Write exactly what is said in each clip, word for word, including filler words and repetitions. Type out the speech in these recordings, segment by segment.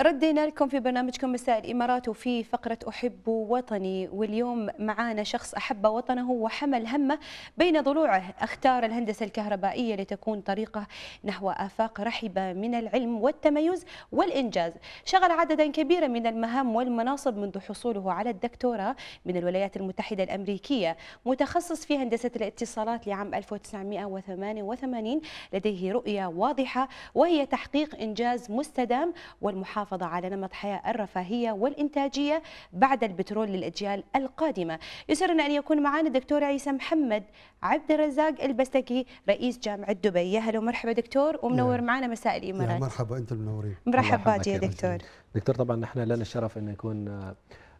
ردينا لكم في برنامجكم مساء الإمارات وفي فقرة أحب وطني، واليوم معانا شخص أحب وطنه وحمل همه بين ضلوعه، اختار الهندسة الكهربائية لتكون طريقه نحو آفاق رحبة من العلم والتميز والإنجاز. شغل عددا كبيرا من المهام والمناصب منذ حصوله على الدكتوراه من الولايات المتحدة الأمريكية، متخصص في هندسة الاتصالات لعام ألف وتسعمئة وثمانية وثمانين. لديه رؤية واضحة وهي تحقيق إنجاز مستدام والمحافظة على نمط حياة الرفاهية والإنتاجية بعد البترول للأجيال القادمة. يسرنا أن يكون معنا الدكتور عيسى محمد عبد الرزاق البستكي، رئيس جامعة دبي. يا هلا ومرحبا دكتور، ومنور معنا مساء الإمارات. مرحبا، أنتم منورين. مرحبا يا دكتور. دكتور طبعا نحن لنا الشرف أن يكون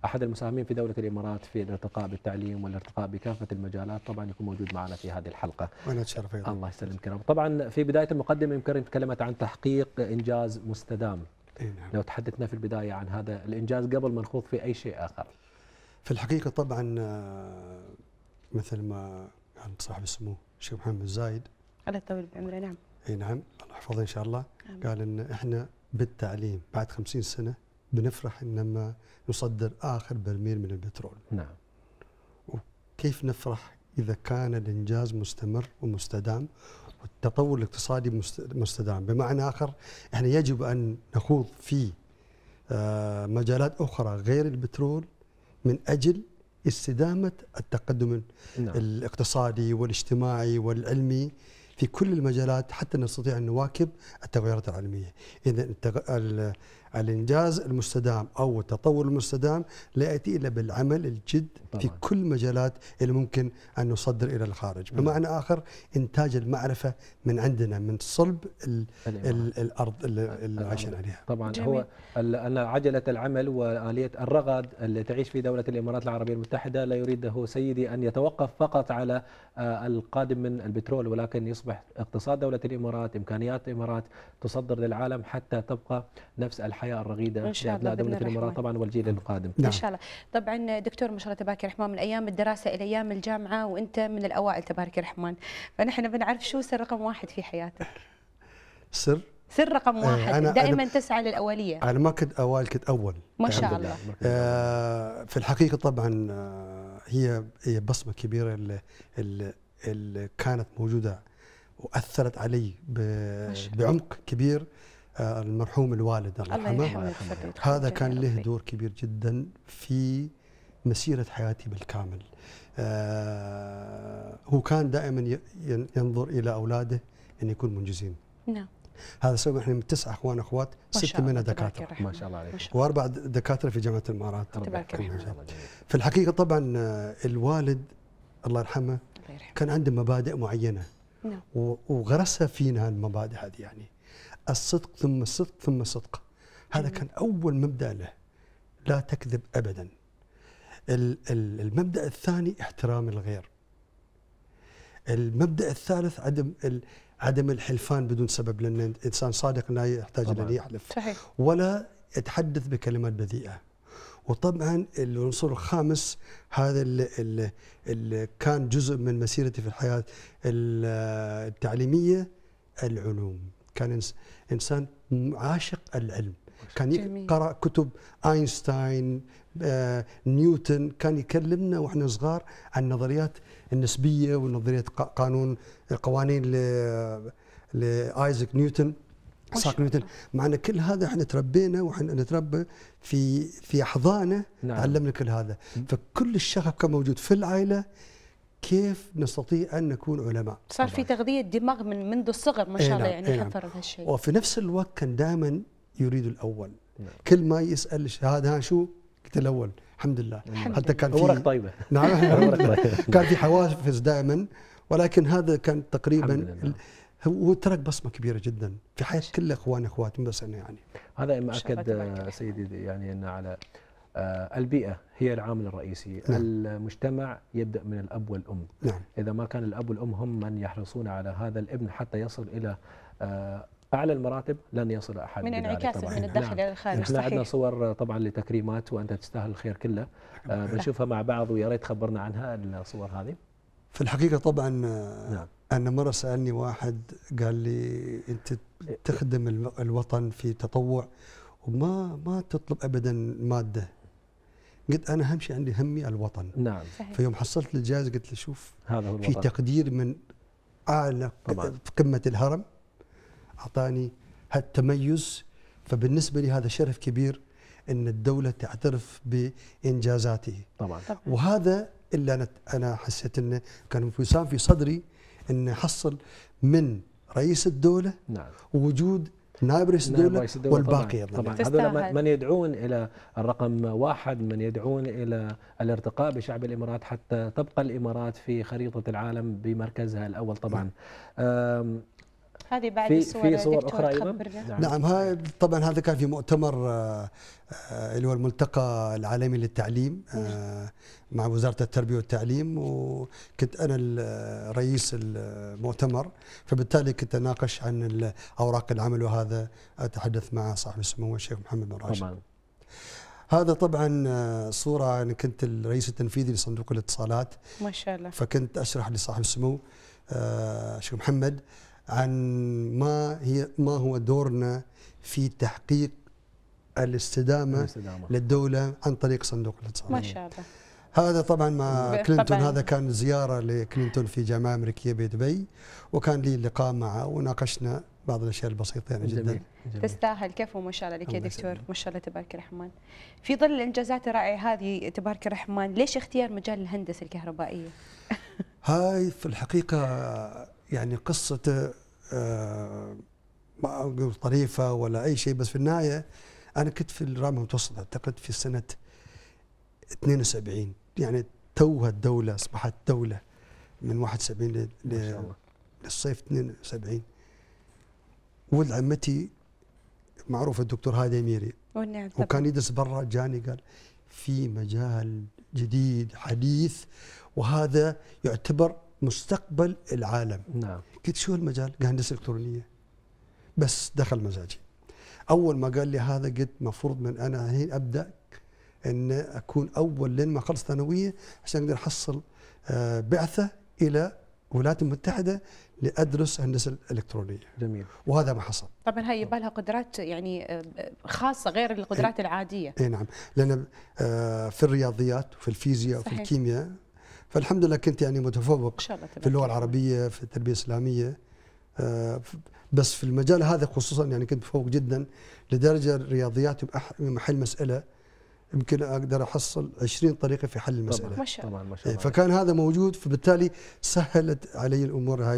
أحد المساهمين في دولة الإمارات في الارتقاء بالتعليم والارتقاء بكافة المجالات، طبعا يكون موجود معنا في هذه الحلقة. أنا أتشرف أيضا. الله يسلمك. طبعا في بداية المقدمة يمكن تكلمت عن تحقيق إنجاز مستدام. لو تحدثنا في البداية عن هذا الإنجاز قبل ما نخوض في أي شيء آخر. في الحقيقة طبعا مثل ما عن صاحب السمو الشيخ محمد بن زايد الله يطول بعمره. نعم أي نعم، الله يحفظه إن شاء الله. نعم. قال إن إحنا بالتعليم بعد خمسين سنة بنفرح إنما نصدر آخر برميل من البترول. نعم. وكيف نفرح إذا كان الإنجاز مستمر ومستدام والتطور الاقتصادي مستدام؟ بمعنى آخر احنا يجب أن نخوض في مجالات أخرى غير البترول من أجل استدامة التقدم. نعم. الاقتصادي والاجتماعي والعلمي في كل المجالات حتى نستطيع أن نواكب التغيرات العلمية. إذا الإنجاز المستدام أو التطور المستدام لا يأتي إلا بالعمل الجد طبعا. في كل مجالات اللي ممكن أن نصدر إلى الخارج. مم. بمعنى آخر إنتاج المعرفة من عندنا، من صلب ال ال الأرض اللي عايشين عليها. طبعا جميل. هو عجلة العمل وآلية الرغد اللي تعيش في دولة الإمارات العربية المتحدة لا يريده سيدي أن يتوقف فقط على القادم من البترول، ولكن يصبح اقتصاد دولة الإمارات، إمكانيات الإمارات تصدر للعالم حتى تبقى نفس الحياة الرغيدة إن شاء الله دولة الإمارات طبعا والجيل القادم. نعم. إن شاء الله. طبعا دكتور ما شاء الله تبارك الرحمن، من أيام الدراسة إلى أيام الجامعة وأنت من الأوائل تبارك الرحمن، فنحن بنعرف شو سر رقم واحد في حياتك. سر؟ سر رقم واحد. آه دائما تسعى للأولية. أنا ما كنت أوائل، كنت أول ما شاء الله. آه في الحقيقة طبعا آه هي هي بصمة كبيرة اللي, اللي, اللي كانت موجودة وأثرت علي بعمق كبير. المرحوم الوالد الله يرحمه، هذا كان له دور كبير جدا في مسيرة حياتي بالكامل. آه هو كان دائما ينظر إلى أولاده أن يكون منجزين. نعم. هذا سبب احنا من تسعة اخوان اخوات، ستة منها دكاترة ما شاء الله عليك، واربع دكاترة في جامعة الإمارات. في الحقيقة طبعا الوالد الله يرحمه كان عنده مبادئ معينة. نعم. وغرسها فينا المبادئ هذه، يعني الصدق ثم الصدق ثم الصدق. هذا كان أول مبدأ له، لا تكذب أبدا. المبدأ الثاني احترام الغير. المبدأ الثالث عدم عدم الحلفان بدون سبب، لأن الإنسان صادق لا يحتاج إلى أن يحلف. صحيح. ولا يتحدث بكلمات بذيئة. وطبعا العنصر الخامس هذا اللي, اللي كان جزء من مسيرتي في الحياة التعليمية، العلوم. كان إنسان عاشق العلم، كان يقرأ كتب أينشتاين، آه، نيوتن. كان يكلمنا وإحنا صغار عن نظريات النسبية ونظرية قانون القوانين لآيزاك نيوتن، إسحاق نيوتن. معنا كل هذا إحنا تربينا وإحنا نتربى في في أحضانه. نعم. تعلمنا كل هذا. فكل الشغف كان موجود في العائلة، كيف نستطيع أن نكون علماء. صار في تغذية دماغ من منذ الصغر ما شاء الله. يعني نعم. حضر هالشيء. وفي نفس الوقت كان دائما يريد الأول. نعم. كل ما يسأل الشهادة شو قلت الأول. الحمد لله. نعم. حتى كان في أوراق طيبة. نعم. كان في حوافز دائما، ولكن هذا كان تقريبا هو ترك بصمة كبيرة جدا في حياة كل أخوان أخواتي بس أنا يعني. هذا مؤكد سيدي، يعني أن على البيئة هي العامل الرئيسي. نعم. المجتمع يبدأ من الأب والأم. نعم. إذا ما كان الأب والأم هم من يحرصون على هذا الابن حتى يصل إلى أعلى المراتب لن يصل أحد من انعكاسه من الداخل إلى الخارج. نحن عندنا صور طبعا لتكريمات وأنت تستاهل الخير كله. آه بنشوفها مع بعض ويا ريت خبرنا عنها الصور هذه. في الحقيقة طبعا. نعم. أنا مرة سألني واحد قال لي أنت تخدم الوطن في تطوع وما ما تطلب ابدا ماده. قلت انا اهم شيء عندي همي الوطن. نعم صحيح. فيوم حصلت الجائزه قلت له شوف هذا هو الوطن. في تقدير من اعلى قمه الهرم اعطاني هالتميز، فبالنسبه لي هذا شرف كبير ان الدوله تعترف بانجازاتي. طبعا وهذا اللي انا انا حسيت انه كان انفسام في صدري ان احصل من رئيس الدوله. نعم. ووجود نائب رئيس الدولة والباقي. طبعا هذول من يدعون إلى الرقم واحد، من يدعون إلى الارتقاء بشعب الإمارات حتى تبقى الإمارات في خريطة العالم بمركزها الأول. طبعا هذه بعد في صور, في صور أخرى أيضا. نعم, نعم هاي طبعا هذا كان في مؤتمر اللي هو الملتقى العالمي للتعليم مع وزارة التربية والتعليم، وكنت أنا رئيس المؤتمر، فبالتالي كنت أناقش عن أوراق العمل، وهذا أتحدث مع صاحب السمو الشيخ محمد بن راشد. طبعا هذا طبعا صورة، أنا كنت الرئيس التنفيذي لصندوق الاتصالات ما شاء الله، فكنت أشرح لصاحب السمو الشيخ محمد عن ما هي ما هو دورنا في تحقيق الاستدامه, الاستدامة. للدوله عن طريق صندوق الاتصالات. ما شاء الله. هذا طبعا مع كلينتون، هذا كان زياره لكلينتون في جامعه امريكيه بدبي، وكان لي لقاء معه وناقشنا بعض الاشياء البسيطه يعني جدا. تستاهل كفو ما شاء الله لك يا دكتور، ما شاء الله تبارك الرحمن. في ظل الانجازات الرائعه هذه تبارك الرحمن، ليش اختيار مجال الهندسه الكهربائيه؟ هاي في الحقيقه يعني قصة آه ما أقول طريفة ولا أي شيء، بس في النهاية أنا كنت في الرامة المتوسطة أعتقد في سنة اثنين وسبعين، يعني توها الدولة أصبحت دولة من واحد وسبعين للصيف اثنين وسبعين. ولد عمتي معروف الدكتور هادي أميري، وكان يدرس برا، جاني قال في مجال جديد حديث وهذا يعتبر مستقبل العالم. نعم. قلت شو هالمجال؟ قال هندسه الكترونيه. بس دخل مزاجي. اول ما قال لي هذا قلت مفروض من انا هين ابدا ان اكون اول لين ما اخلص ثانويه عشان اقدر احصل بعثه الى الولايات المتحده لادرس هندسه الكترونيه. جميل. وهذا ما حصل. طبعا هي يبالها قدرات يعني خاصه غير القدرات العاديه. اي نعم، لان في الرياضيات وفي الفيزياء وفي الكيمياء، فالحمد لله كنت يعني متفوق في اللغه العربيه، في التربيه الاسلاميه، بس في المجال هذا خصوصا يعني كنت متفوق جدا، لدرجه الرياضيات محل مساله يمكن اقدر احصل عشرين طريقه في حل المساله. طبعا ما شاء الله. فكان هذا موجود، فبالتالي سهلت علي الامور هاي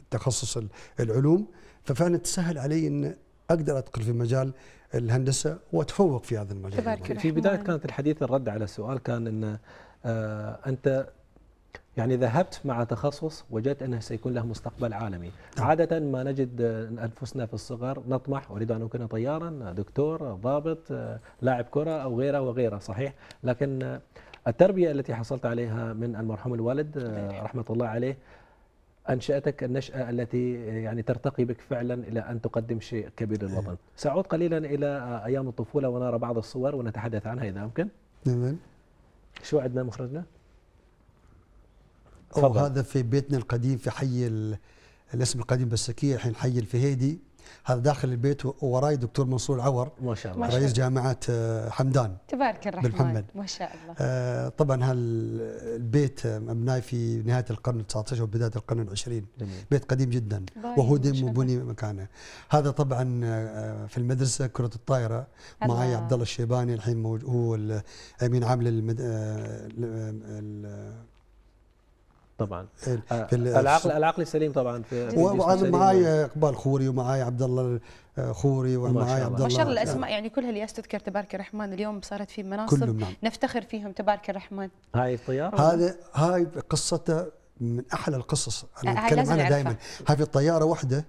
التخصص العلوم، ففعلا تسهل علي ان اقدر ادخل في مجال الهندسه واتفوق في هذا المجال. تبارك. في بدايه كانت الحديث الرد على السؤال كان ان آه انت يعني ذهبت مع تخصص وجدت انه سيكون له مستقبل عالمي. عاده ما نجد انفسنا في الصغر نطمح، اريد ان اكون طيارا، دكتور، ضابط، لاعب كره او غيره وغيره، صحيح؟ لكن التربيه التي حصلت عليها من المرحوم الوالد رحمه الله عليه أنشأتك النشأة التي يعني ترتقي بك فعلا إلى أن تقدم شيء كبير للوطن. سأعود قليلا إلى أيام الطفولة ونرى بعض الصور ونتحدث عنها إذا أمكن. نعم. شو عندنا مخرجنا؟ أو هذا في بيتنا القديم في حي الاسم القديم بالسكية، الحين حي الفهيدي. هذا داخل البيت، ووراي دكتور منصور آور ما شاء الله، رئيس جامعة حمدان تبارك الرحمن بالمحمد. ما شاء الله. آه طبعا هالبيت مبنى في نهاية القرن التاسع عشر وبداية القرن العشرين. جميل. بيت قديم جدا وهدم وبني مكانه. هذا طبعا في المدرسة كرة الطائرة معي عبدالله الشيباني، الحين هو الأمين عام للمد... طبعا العقل العقل السليم طبعا. وأنا معاي إقبال خوري، ومعاي عبدالله خوري، ومعاي عبدالله. ما شاء الله الأسماء يعني كلها اللي تذكر تبارك الرحمن اليوم صارت في مناصب نفتخر فيهم تبارك الرحمن. هاي الطيارة، هذا هاي قصته من أحلى القصص أنا أتكلم عنها دائما. هاي في الطيارة واحدة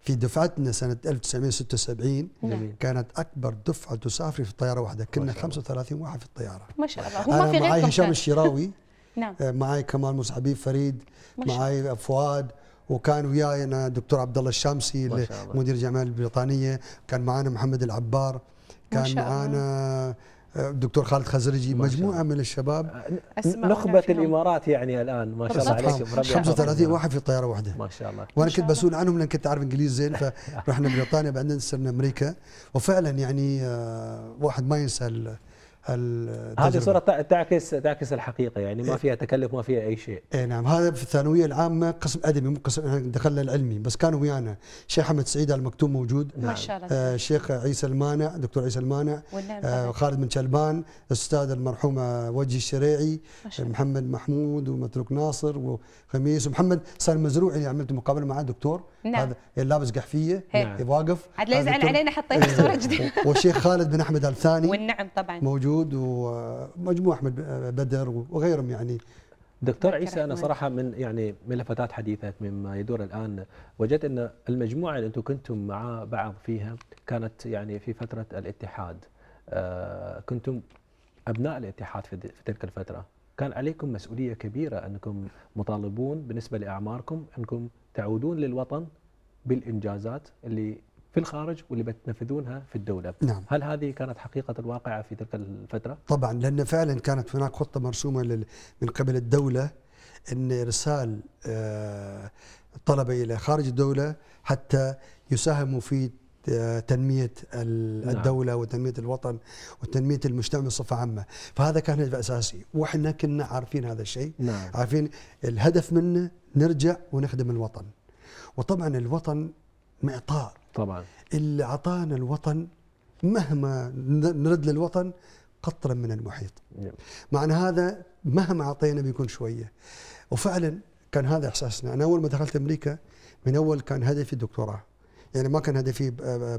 في دفعتنا سنة ألف وتسعمئة وستة وسبعين. جميل. كانت أكبر دفعة تسافر في الطيارة واحدة، كنا خمسة وثلاثين واحد في الطيارة. ما شاء الله. أنا معاي هشام شيراوي. نعم. معي كمال موشابيب فريد، معي فؤاد، وكان وياي انا دكتور عبدالله الشامسي مدير الجامعه البريطانيه، كان معانا محمد العبار، كان معانا الدكتور خالد خزاعي مجموعه من الشباب نخبه الامارات يعني الان ما شاء الله عليكم خمسة وثلاثين واحد في طياره واحده ما شاء الله. وانا كنت بسؤول عنهم لان كنت عارف انجليزي زين فرحنا بريطانيا بعدين سرنا امريكا وفعلا يعني واحد ما ينسى هذه صورة تعكس تعكس الحقيقة يعني ما فيها تكلف ما فيها أي شيء. إيه نعم هذا في الثانوية العامة قسم أدبي مو قسم دخلنا العلمي بس كانوا ويانا الشيخ أحمد سعيد المكتوم موجود ما شاء الله الشيخ عيسى المانع دكتور عيسى المانع آه خالد منشلبان الأستاذ المرحوم واجي الشريعي محمد محمود ومتروك ناصر وخميس ومحمد صار مزروع اللي عملت مقابلة معاه دكتور هذا لابس قحفية واقف عاد لا يزعل علينا حطينا صورة جديدة والشيخ خالد بن أحمد الثاني والنعم طبعا موجود ومجموعة أحمد بدر وغيرهم يعني. دكتور عيسى أنا صراحة من يعني من لفتات حديثك مما يدور الآن وجدت أن المجموعة اللي أنتم كنتم مع بعض فيها كانت يعني في فترة الاتحاد آه كنتم أبناء الاتحاد في, في تلك الفترة كان عليكم مسؤولية كبيرة أنكم مطالبون بالنسبة لأعماركم أنكم تعودون للوطن بالإنجازات اللي في الخارج واللي بتنفذونها في الدولة. نعم. هل هذه كانت حقيقة الواقعة في تلك الفترة؟ طبعا لأن فعلا كانت هناك خطة مرسومة من قبل الدولة أن إرسال الطلبة إلى خارج الدولة حتى يساهموا في تنمية الدولة وتنمية الوطن وتنمية المجتمع بصفة عامة، فهذا كان هدف أساسي، وإحنا كنا عارفين هذا الشيء، نعم. عارفين الهدف منه نرجع ونخدم الوطن. وطبعا الوطن معطاء طبعا اللي عطانا الوطن مهما نرد للوطن قطرا من المحيط معنى هذا مهما اعطينا بيكون شويه وفعلا كان هذا احساسنا. انا اول ما دخلت امريكا من اول كان هدفي الدكتوراه يعني ما كان هدفي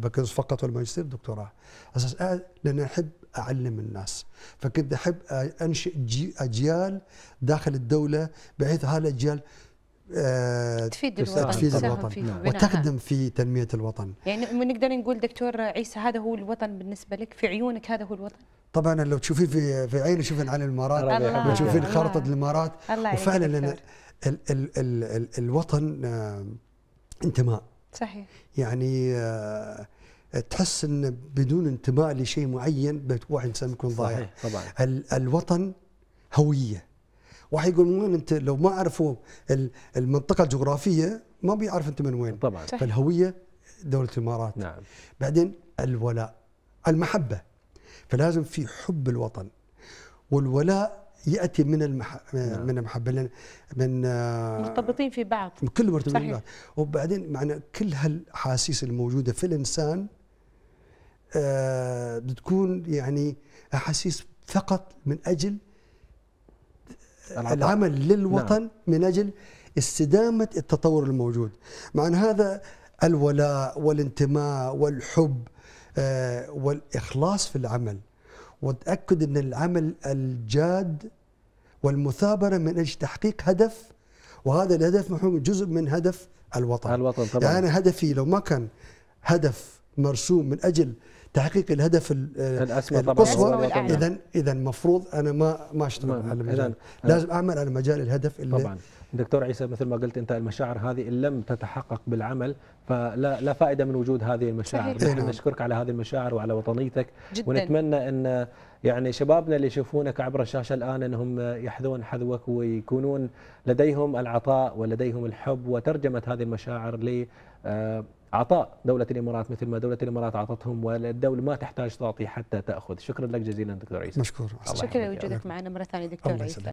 بكالوريوس فقط والماجستير دكتوراه اساس لان احب اعلم الناس فكنت احب انشئ اجيال داخل الدوله بحيث هالاجيال تفيد الوطن, تفيد الوطن. في وتخدم في تنمية الوطن. يعني نقدر نقول دكتور عيسى هذا هو الوطن بالنسبة لك في عيونك هذا هو الوطن. طبعا لو تشوفين في في عيني شوفين على الامارات وتشوفين خارطة الامارات وفعلا لنا ال ال ال الوطن انتماء صحيح يعني تحس ان بدون انتماء لشيء معين واحد انسان يكون ضايع طبعا ال الوطن هوية. واحد يقول من وين انت لو ما عرفوا المنطقه الجغرافيه ما بيعرف انت من وين طبعا فالهويه دوله الامارات نعم بعدين الولاء المحبه فلازم في حب الوطن والولاء ياتي من المح... نعم. من المحبه لان من مرتبطين في بعض كل مرتبطين في بعض وبعدين معنا كل هالاحاسيس الموجوده في الانسان آه بتكون يعني احاسيس فقط من اجل العمل للوطن نعم. من أجل استدامة التطور الموجود مع أن هذا الولاء والانتماء والحب آه والإخلاص في العمل وتأكد أن العمل الجاد والمثابرة من أجل تحقيق هدف وهذا الهدف محمول جزء من هدف الوطن, الوطن طبعاً. يعني هدفي لو ما كان هدف مرسوم من أجل تحقيق الهدف القصوى اذا اذا المفروض انا ما ما اشتغل على المجال لازم اعمل على مجال الهدف اللي طبعا دكتور عيسى مثل ما قلت انت المشاعر هذه ان لم تتحقق بالعمل فلا لا فائده من وجود هذه المشاعر نحن نشكرك على هذه المشاعر وعلى وطنيتك جداً. ونتمنى ان يعني شبابنا اللي يشوفونك عبر الشاشه الان انهم يحذون حذوك ويكونون لديهم العطاء ولديهم الحب وترجمه هذه المشاعر ل عطاء دولة الإمارات مثل ما دولة الإمارات عطتهم والدولة ما تحتاج تعطي حتى تأخذ. شكرا لك جزيلا دكتور عيسى. مشكور. شكرا لوجودك معنا مرة ثانية دكتور عيسى.